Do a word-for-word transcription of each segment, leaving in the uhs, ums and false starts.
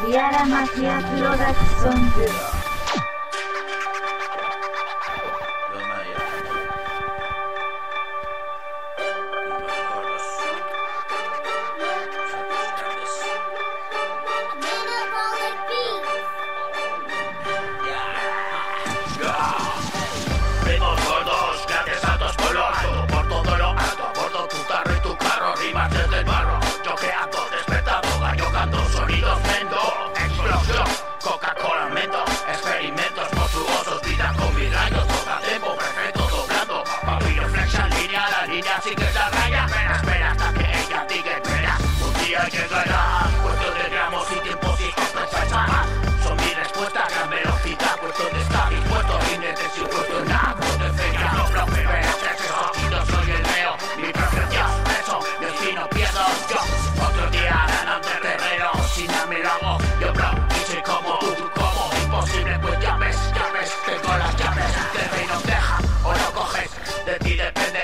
CafialamafiaProd. Así que esa raya, espera, espera hasta que ella diga espera. Un día llegarás, cuestión de gramos y tiempo si expresas jamás. Son mi respuesta a gran velocidad, cuestión de estar dispuesto y necesito cuestionar. De fecha, no flojo, pero es eso, y no soy el reo. Mi preferencia es eso, yo si no pierdo yo. Otro día ganando el terreno, sin darme lo hago. Yo bro, y soy como tú, tú como imposible, pues ya ves, ya ves, tengo las llaves. El reino deja o lo coges, de ti depende.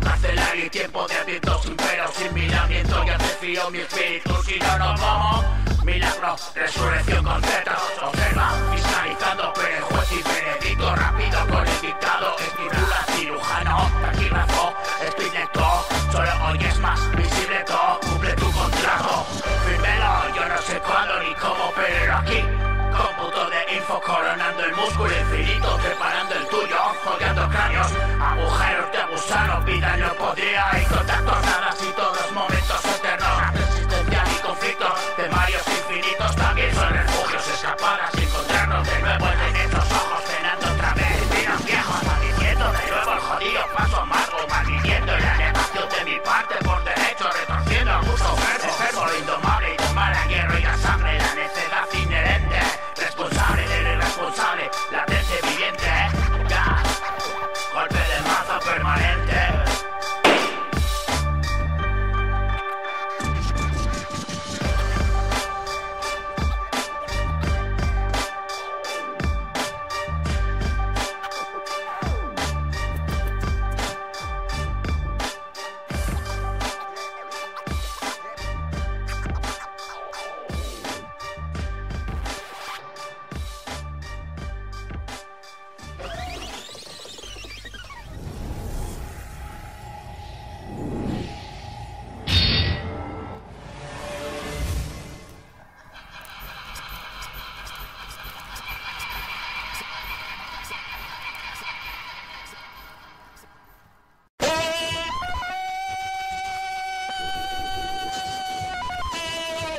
Cancelar y tiempo de viento sin pero, sin miramiento. Ya desfío mi espíritu, si no nos vamos. Milagro, resurrección con Z. Observa, fiscalizando, pero juez y veredicto. Rápido con el dictado, escritura, cirujano, taquígrafo, estoy neto. Solo hoy es más visible todo, cumple tu contrato. Firmelo, yo no sé cuándo ni cómo, pero aquí. Cómputo de info, coronando el músculo infinito, separando el tuyo, jodiendo cráneos, agujeros de gusano, vida no podía, y contactos.